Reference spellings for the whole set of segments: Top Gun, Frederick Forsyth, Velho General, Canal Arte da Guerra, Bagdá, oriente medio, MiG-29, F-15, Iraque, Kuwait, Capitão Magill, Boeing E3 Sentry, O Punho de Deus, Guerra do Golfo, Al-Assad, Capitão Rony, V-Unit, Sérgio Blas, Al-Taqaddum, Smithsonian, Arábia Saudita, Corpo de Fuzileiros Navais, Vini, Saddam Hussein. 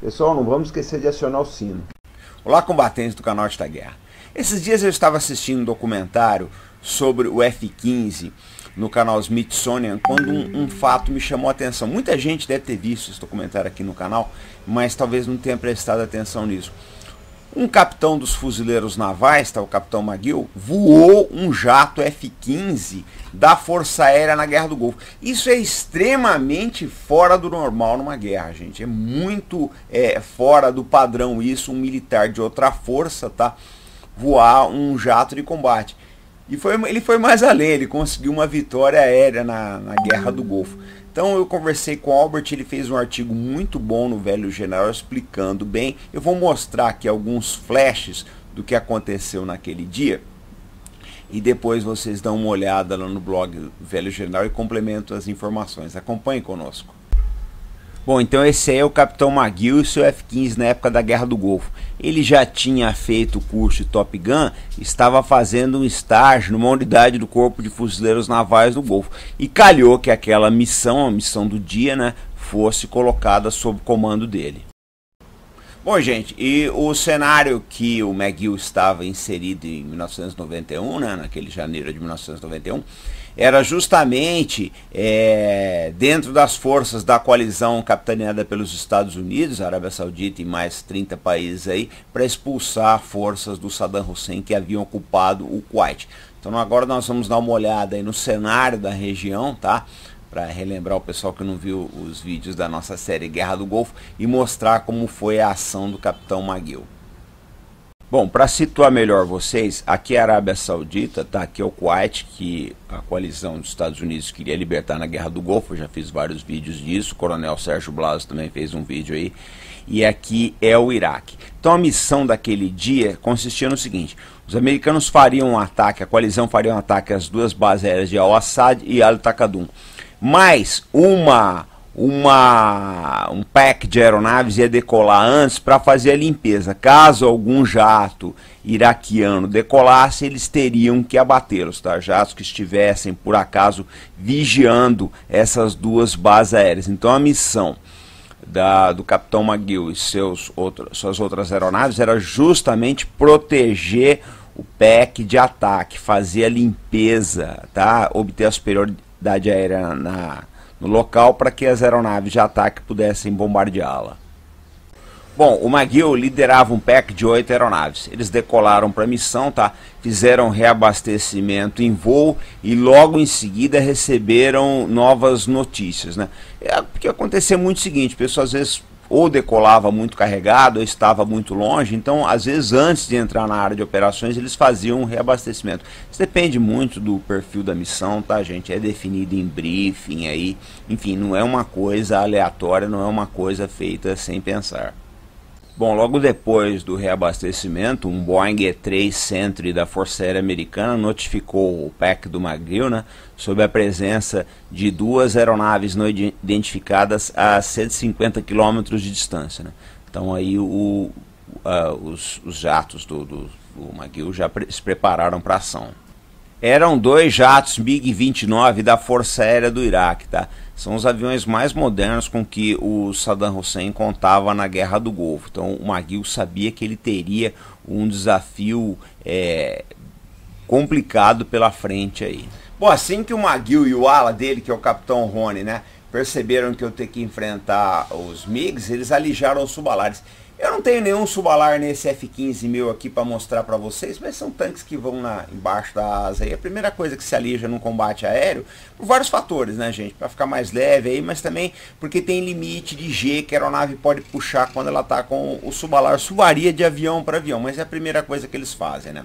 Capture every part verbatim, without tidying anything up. Pessoal, não vamos esquecer de acionar o sino. Olá, combatentes do Canal Arte da Guerra. Esses dias eu estava assistindo um documentário sobre o F quinze no canal Smithsonian, quando um, um fato me chamou a atenção. Muita gente deve ter visto esse documentário aqui no canal, mas talvez não tenha prestado atenção nisso. Um capitão dos fuzileiros navais, tá, o Capitão Magill, voou um jato F quinze da Força Aérea na Guerra do Golfo. Isso é extremamente fora do normal numa guerra, gente. É muito é, fora do padrão isso, um militar de outra força, tá, voar um jato de combate. E foi, ele foi mais além, ele conseguiu uma vitória aérea na, na Guerra do Golfo. Então eu conversei com o Albert, ele fez um artigo muito bom no Velho General explicando bem. Eu vou mostrar aqui alguns flashes do que aconteceu naquele dia. E depois vocês dão uma olhada lá no blog Velho General e complementam as informações. Acompanhe conosco. Bom, então esse aí é o Capitão Magill e seu F quinze na época da Guerra do Golfo. Ele já tinha feito o curso de Top Gun, estava fazendo um estágio numa unidade do Corpo de Fuzileiros Navais do Golfo. E calhou que aquela missão, a missão do dia, né, fosse colocada sob comando dele. Bom, gente, e o cenário que o Magill estava inserido em mil novecentos e noventa e um, né, naquele janeiro de mil novecentos e noventa e um, era justamente é, dentro das forças da coalizão capitaneada pelos Estados Unidos, Arábia Saudita e mais trinta países aí, para expulsar forças do Saddam Hussein que haviam ocupado o Kuwait. Então agora nós vamos dar uma olhada aí no cenário da região, tá? Para relembrar o pessoal que não viu os vídeos da nossa série Guerra do Golfo e mostrar como foi a ação do Capitão Magill. Bom, para situar melhor vocês, aqui é a Arábia Saudita, tá? Aqui é o Kuwait, que a coalizão dos Estados Unidos queria libertar na Guerra do Golfo. Eu já fiz vários vídeos disso, o coronel Sérgio Blas também fez um vídeo aí. E aqui é o Iraque. Então a missão daquele dia consistia no seguinte: os americanos fariam um ataque, a coalizão faria um ataque às duas bases aéreas de Al-Assad e Al-Taqaddum. Mas uma... Uma, um pack de aeronaves ia decolar antes para fazer a limpeza. Caso algum jato iraquiano decolasse, eles teriam que abatê-los, tá? Jatos que estivessem, por acaso, vigiando essas duas bases aéreas. Então a missão da, do Capitão Magill e seus outros, suas outras aeronaves era justamente proteger o pack de ataque, fazer a limpeza, tá? Obter a superioridade aérea na... no local para que as aeronaves de ataque pudessem bombardeá-la. Bom, o Magill liderava um pack de oito aeronaves. Eles decolaram para a missão, tá? Fizeram reabastecimento em voo e logo em seguida receberam novas notícias, né? É, porque acontecia muito o seguinte: pessoas às vezes ou decolava muito carregado ou estava muito longe, então às vezes antes de entrar na área de operações eles faziam um reabastecimento. Isso depende muito do perfil da missão, tá, gente? É definido em briefing aí, enfim, não é uma coisa aleatória, não é uma coisa feita sem pensar. Bom, logo depois do reabastecimento, um Boeing E três Sentry da Força Aérea Americana notificou o pack do Magill, né, sobre a presença de duas aeronaves não identificadas a cento e cinquenta quilômetros de distância, né? Então aí o, uh, os, os jatos do, do, do Magill já pre se prepararam para a ação. Eram dois jatos MiG vinte e nove da Força Aérea do Iraque, tá? São os aviões mais modernos com que o Saddam Hussein contava na Guerra do Golfo. Então o Magill sabia que ele teria um desafio é, complicado pela frente aí. Bom, assim que o Magill e o ala dele, que é o Capitão Rony, né, perceberam que eu ter que enfrentar os MiGs, eles alijaram os subalares. Eu não tenho nenhum subalar nesse F quinze meu aqui para mostrar para vocês, mas são tanques que vão na, embaixo da asa. E a primeira coisa que se alija num combate aéreo, por vários fatores, né, gente? Para ficar mais leve aí, mas também porque tem limite de G que a aeronave pode puxar quando ela está com o subalar. Isso varia de avião para avião, mas é a primeira coisa que eles fazem, né?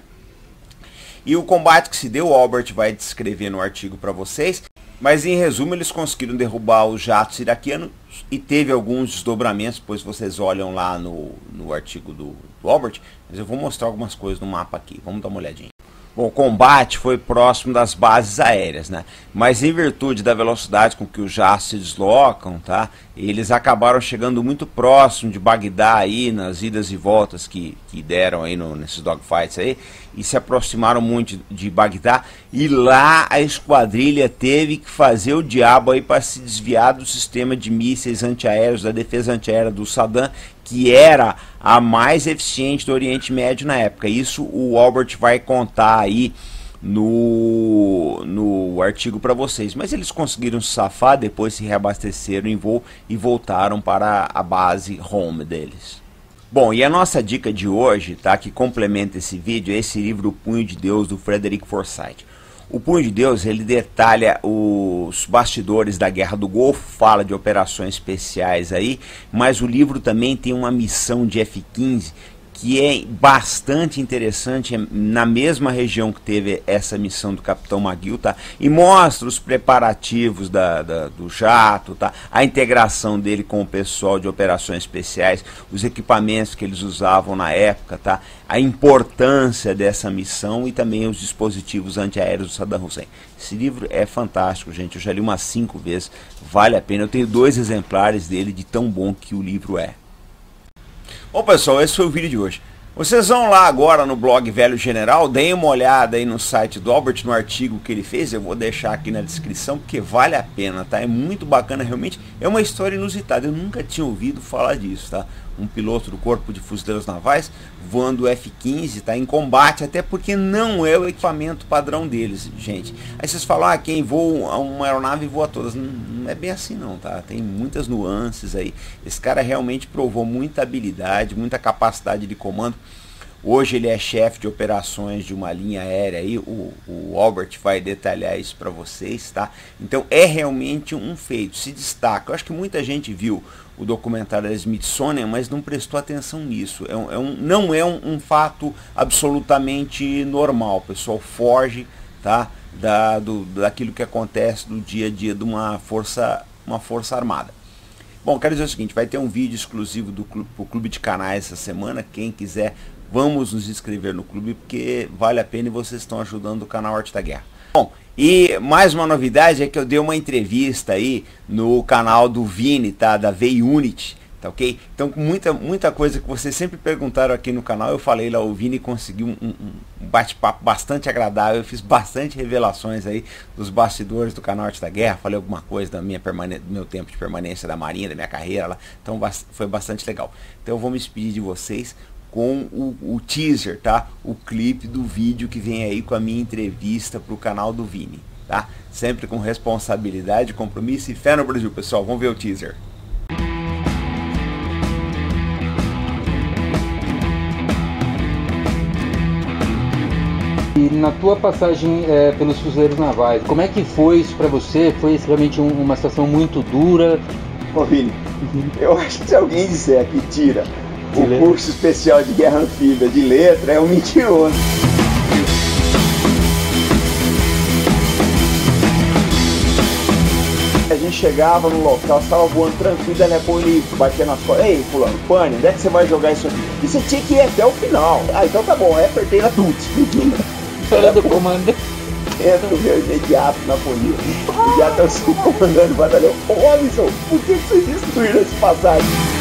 E o combate que se deu, o Albert vai descrever no artigo para vocês. Mas em resumo, eles conseguiram derrubar os jatos iraquianos e teve alguns desdobramentos, pois vocês olham lá no, no artigo do, do Albert, mas eu vou mostrar algumas coisas no mapa aqui, vamos dar uma olhadinha. Bom, o combate foi próximo das bases aéreas, né? Mas em virtude da velocidade com que os jatos se deslocam, tá? Eles acabaram chegando muito próximo de Bagdá aí, nas idas e voltas que, que deram aí no, nesses dogfights aí, e se aproximaram muito de, de Bagdá, e lá a esquadrilha teve que fazer o diabo aí para se desviar do sistema de mísseis antiaéreos, da defesa antiaérea do Saddam, que era a mais eficiente do Oriente Médio na época. Isso o Albert vai contar aí no, no artigo para vocês. Mas eles conseguiram se safar, depois se reabasteceram em voo e voltaram para a base home deles. Bom, e a nossa dica de hoje, tá, que complementa esse vídeo, é esse livro O Punho de Deus, do Frederick Forsyth. O Punho de Deus, ele detalha os bastidores da Guerra do Golfo, fala de operações especiais aí, mas o livro também tem uma missão de F quinze que é bastante interessante, na mesma região que teve essa missão do Capitão Magill, tá? E mostra os preparativos da, da, do jato, tá? A integração dele com o pessoal de operações especiais, os equipamentos que eles usavam na época, tá? A importância dessa missão e também os dispositivos antiaéreos do Saddam Hussein. Esse livro é fantástico, gente, eu já li umas cinco vezes, vale a pena, eu tenho dois exemplares dele, de tão bom que o livro é. Bom, pessoal, esse foi o vídeo de hoje. Vocês vão lá agora no blog Velho General, deem uma olhada aí no site do Albert, no artigo que ele fez, eu vou deixar aqui na descrição, porque vale a pena, tá? É muito bacana, realmente, é uma história inusitada, eu nunca tinha ouvido falar disso, tá? Um piloto do Corpo de Fuzileiros Navais voando o F quinze, tá? Em combate, até porque não é o equipamento padrão deles, gente. Aí vocês falam, ah, quem voa uma aeronave voa todas. Não, não é bem assim não, tá? Tem muitas nuances aí. Esse cara realmente provou muita habilidade, muita capacidade de comando. Hoje ele é chefe de operações de uma linha aérea aí, o, o Albert vai detalhar isso para vocês, tá? Então é realmente um feito, se destaca. Eu acho que muita gente viu o documentário da Smithsonian, mas não prestou atenção nisso. É um, é um, não é um, um fato absolutamente normal, o pessoal foge, tá? Da, do, daquilo que acontece no dia a dia de uma força, uma força armada. Bom, quero dizer o seguinte, vai ter um vídeo exclusivo do clube, pro Clube de Canais essa semana, quem quiser... Vamos nos inscrever no clube porque vale a pena e vocês estão ajudando o canal Arte da Guerra. Bom, e mais uma novidade é que eu dei uma entrevista aí no canal do Vini, tá? Da V-Unit, tá ok? Então com muita, muita coisa que vocês sempre perguntaram aqui no canal, eu falei lá, o Vini conseguiu um, um bate-papo bastante agradável, eu fiz bastante revelações aí dos bastidores do canal Arte da Guerra, falei alguma coisa da minha permane- do meu tempo de permanência da Marinha, da minha carreira lá, então foi bastante legal. Então eu vou me despedir de vocês com o, o teaser, tá? O clipe do vídeo que vem aí com a minha entrevista pro canal do Vini, tá? Sempre com responsabilidade, compromisso e fé no Brasil, pessoal. Vamos ver o teaser. E na tua passagem é, pelos fuzileiros navais, como é que foi isso pra você? Foi realmente um, uma situação muito dura? Ô Vini, eu acho que se alguém disser que tira o curso especial de guerra anfíbia de letra é um mentiroso. A gente chegava no local, estava voando tranquilo, daí com o livro, batendo nas costas. Ei, fulano, pane, onde é que você vai jogar isso aqui? E você tinha que ir até o final. Ah, então tá bom, é apertei na tut. Era do comando. Entra o meu imediato na polícia. Imediato é o subcomandante do batalhão. Ô, Alisson, por que vocês destruíram esse passagem?